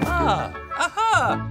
Ah, aha!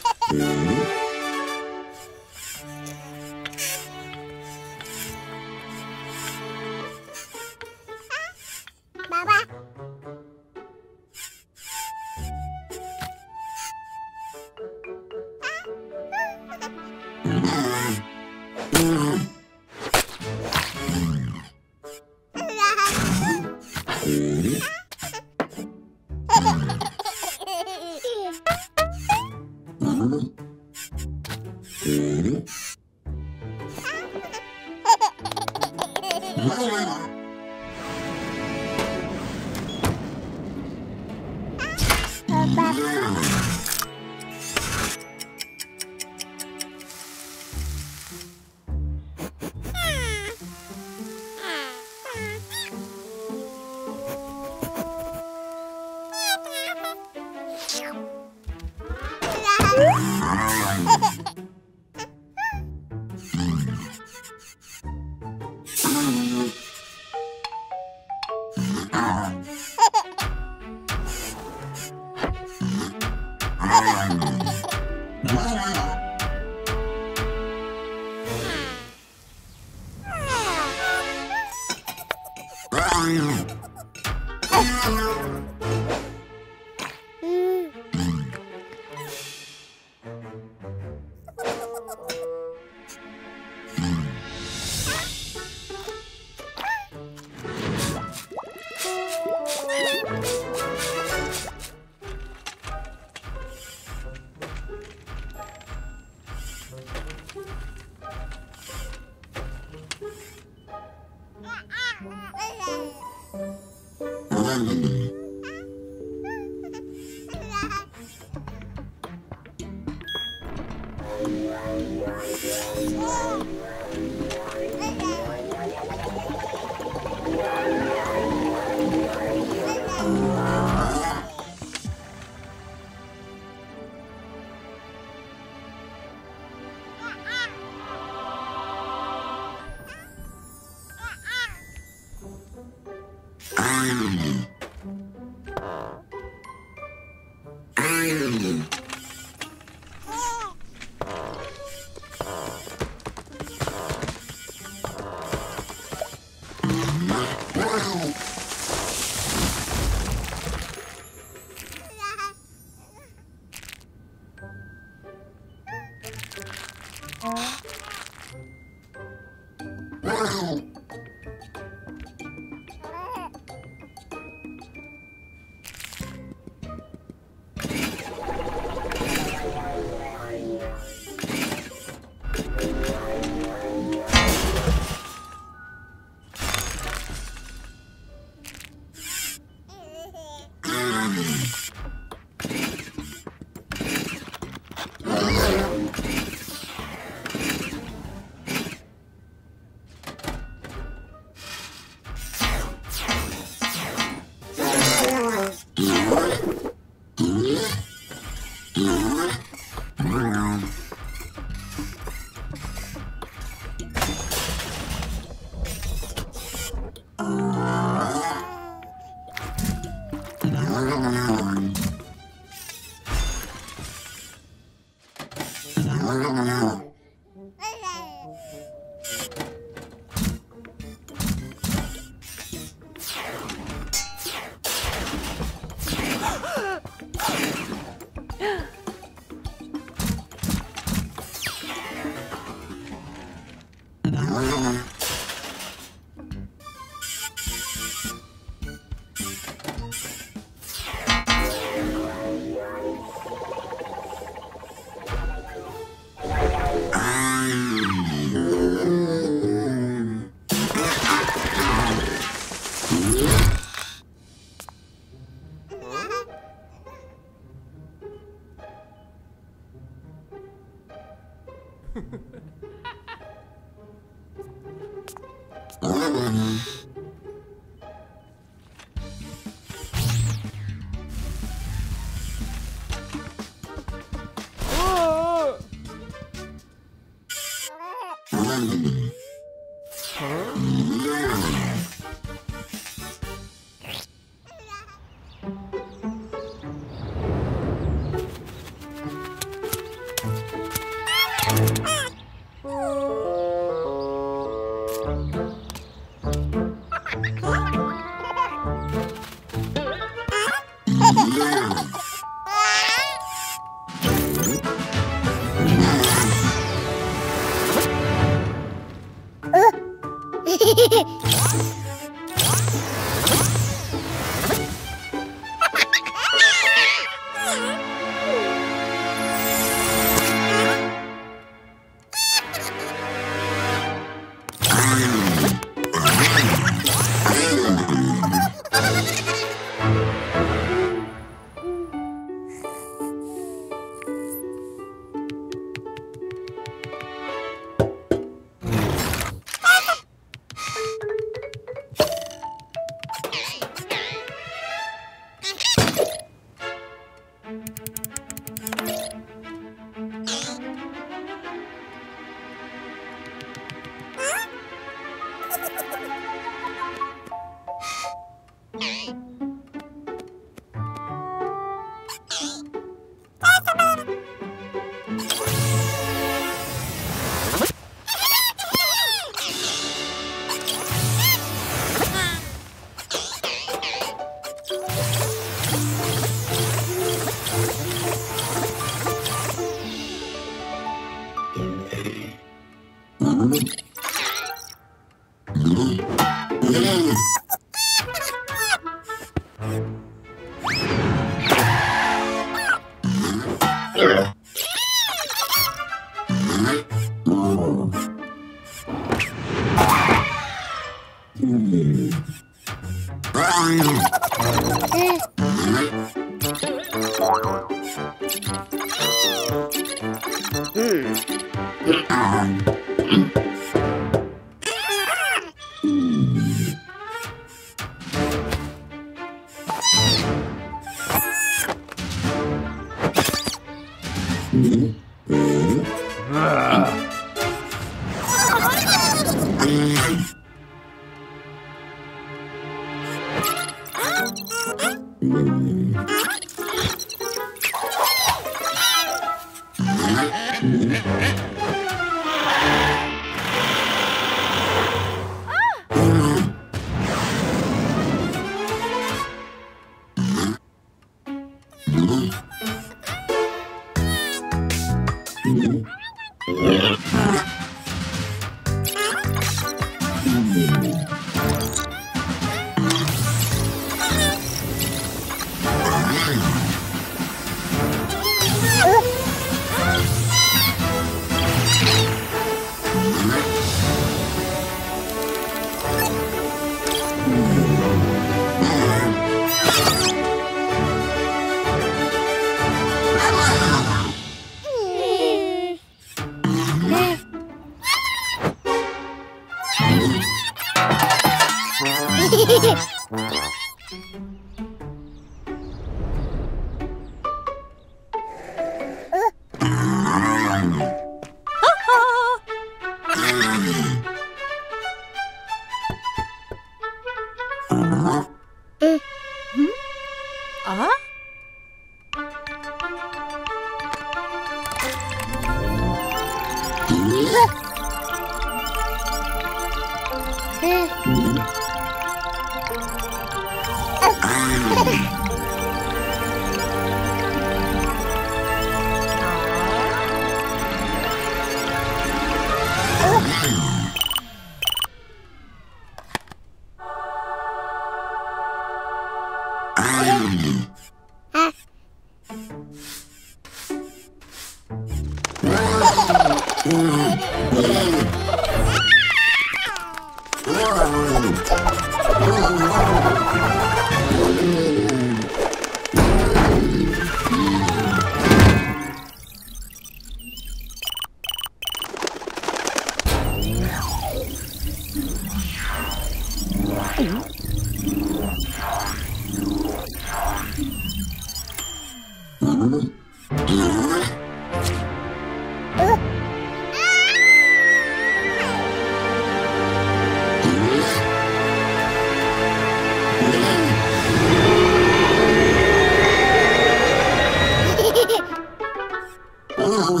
Oh,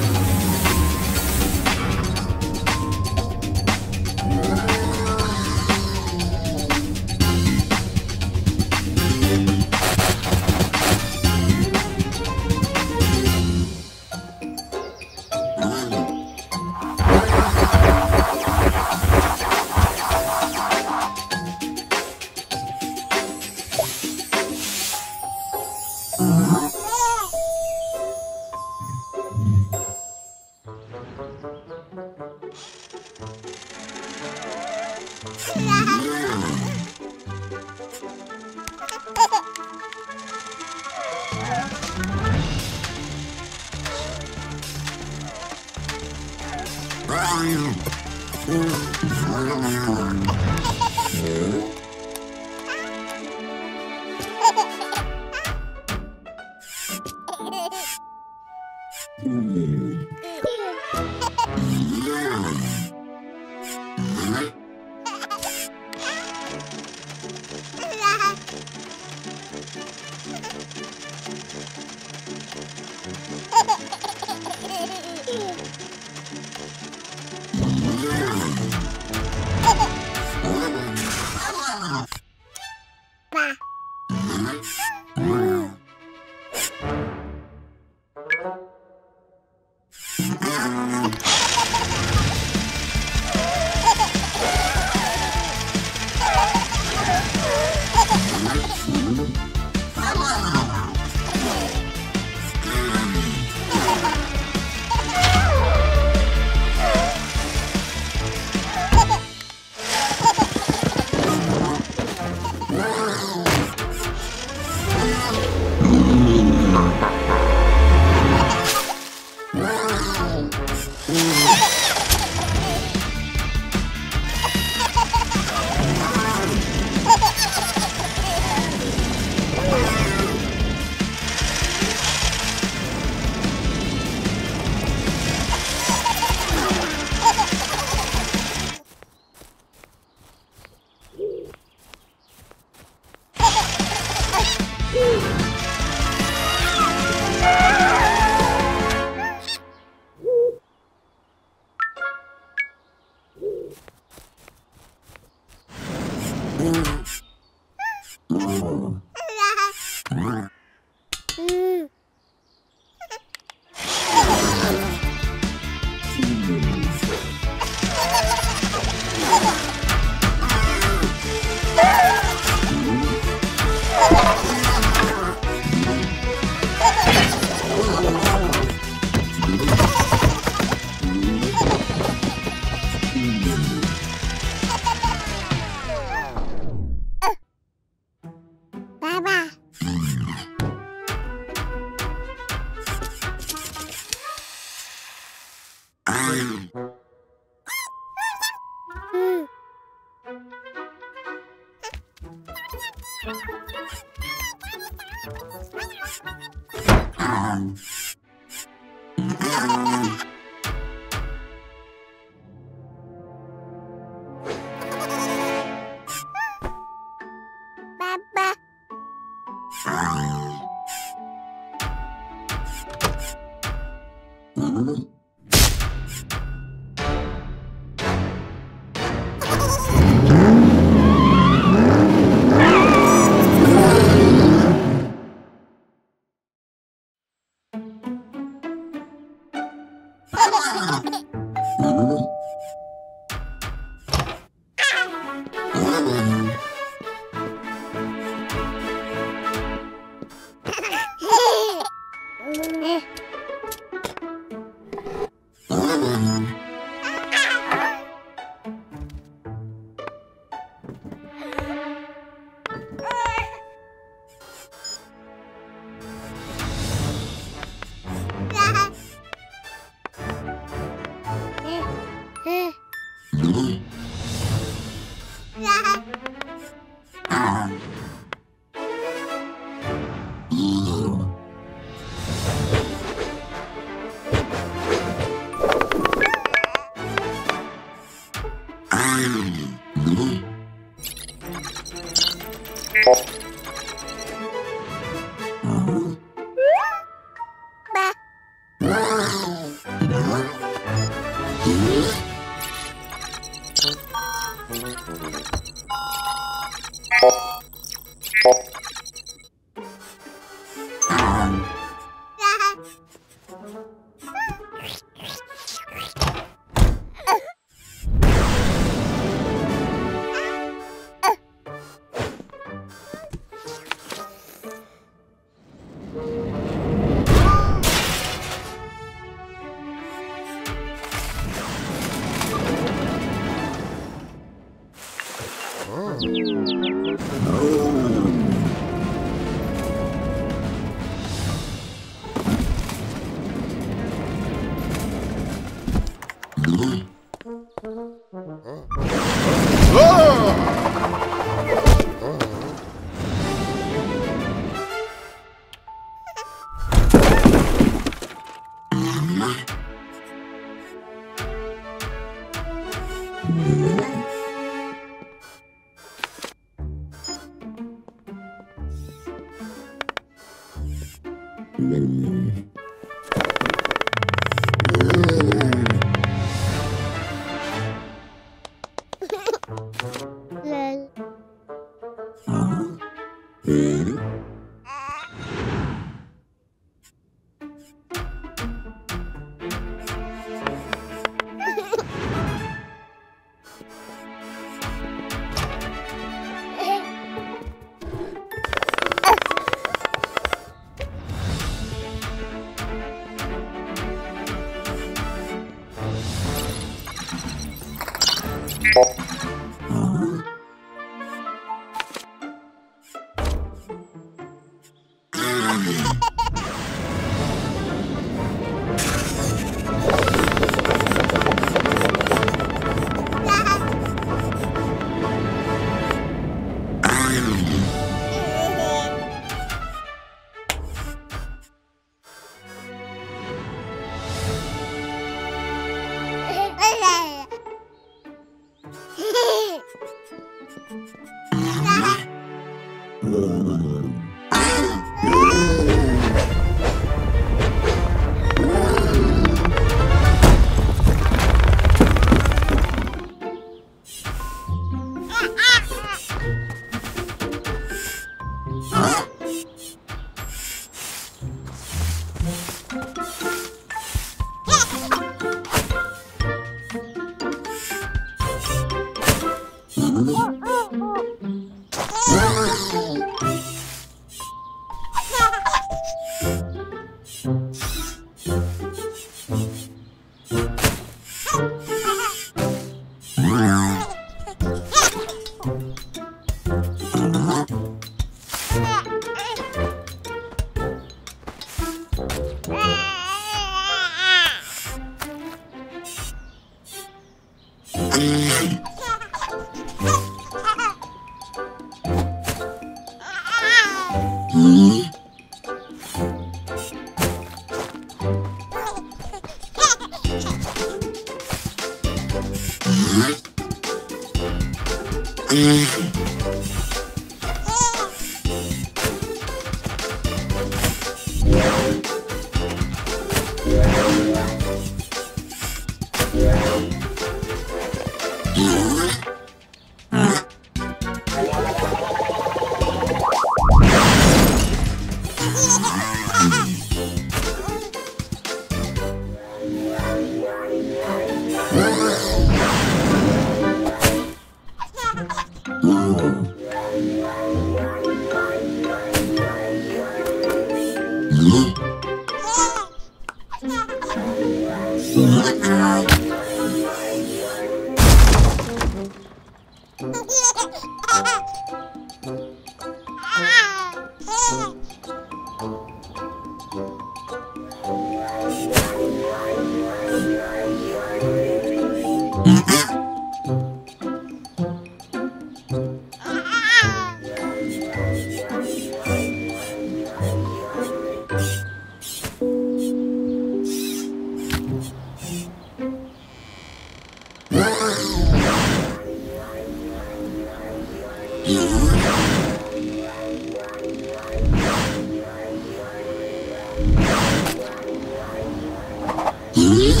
Bye-bye.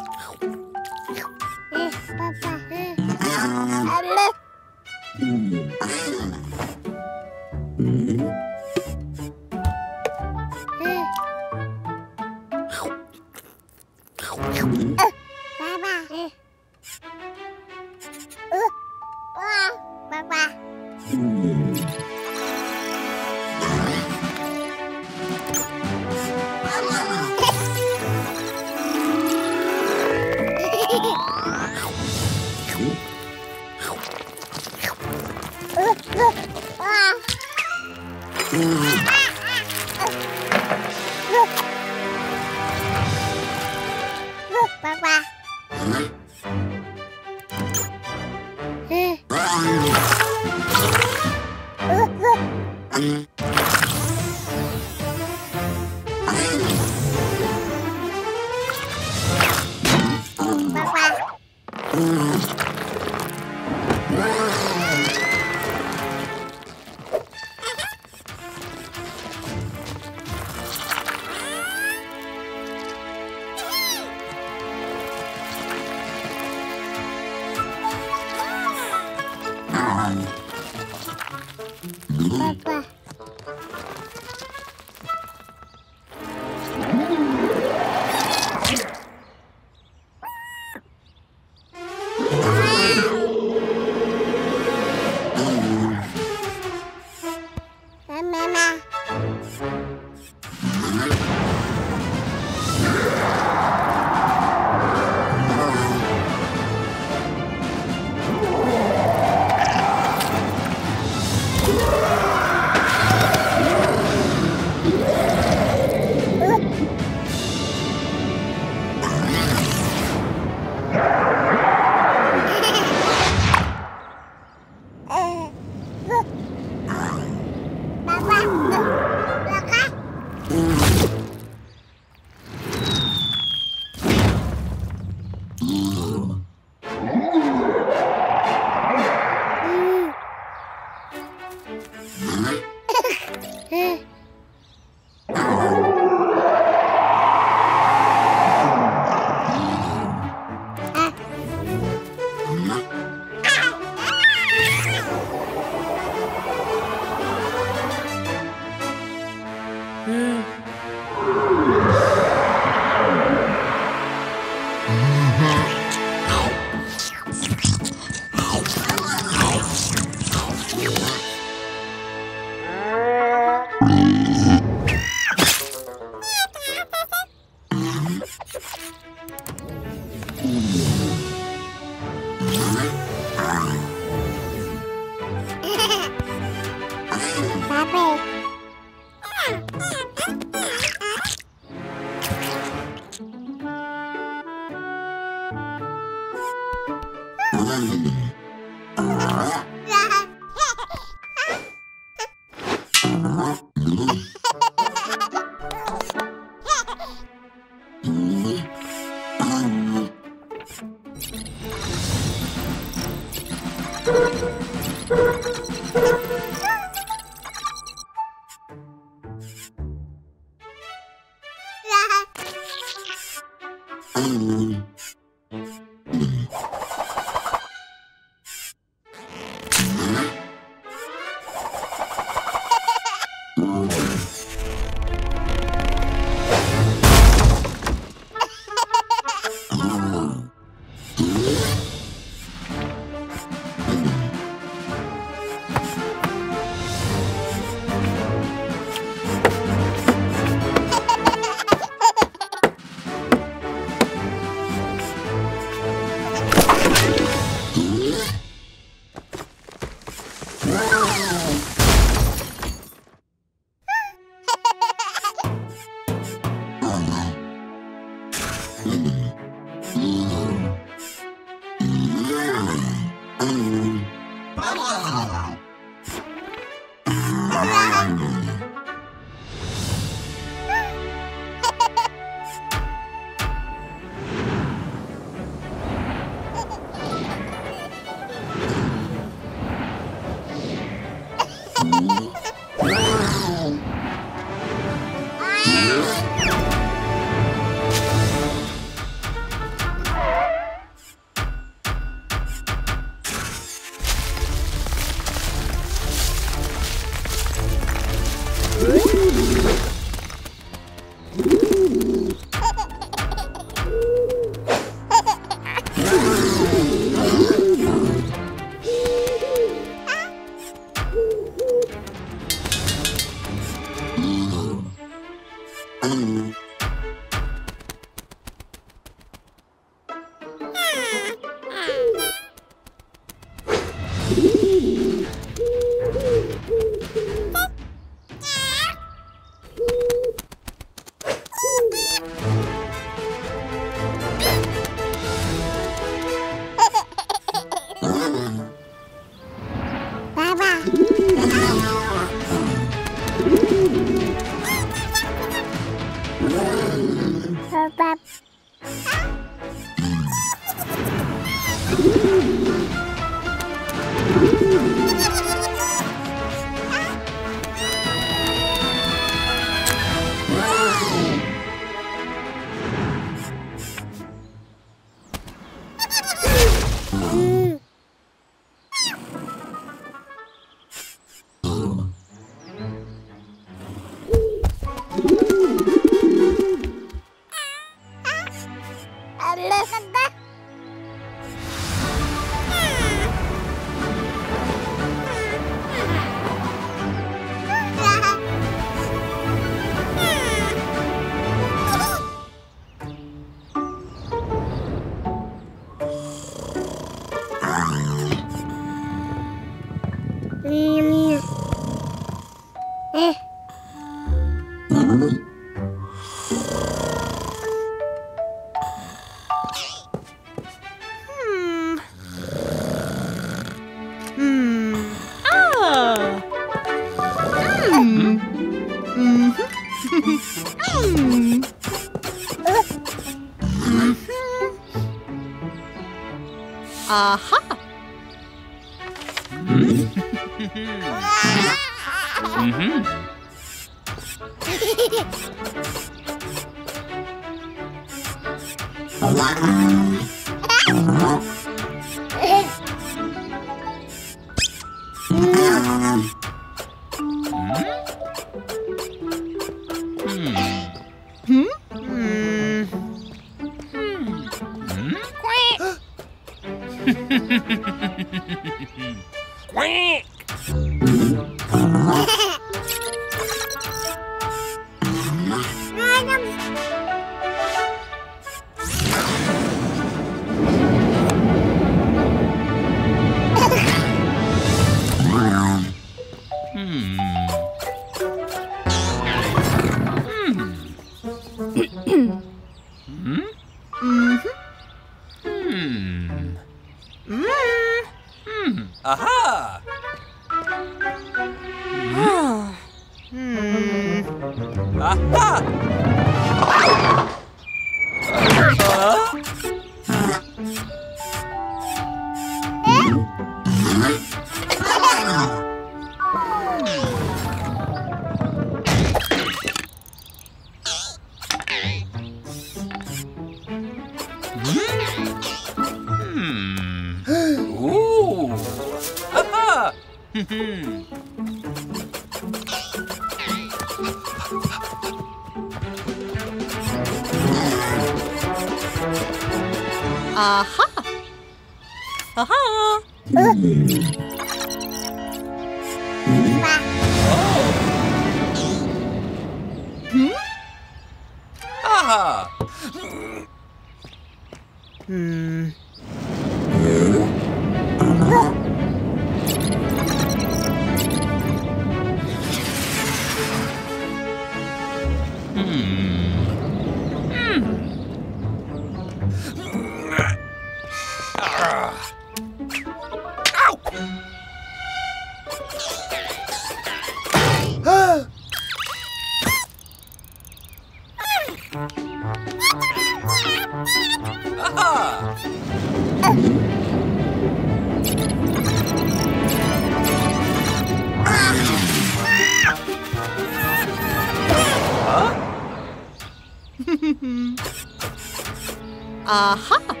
Aha!